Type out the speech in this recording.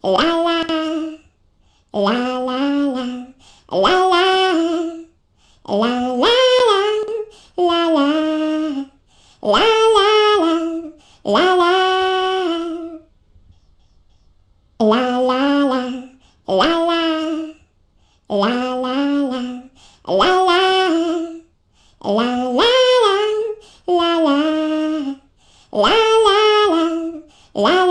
la la la la la la la la la la la la la. La la la, la la, la la la, la la, la la la, la la, la la la, la.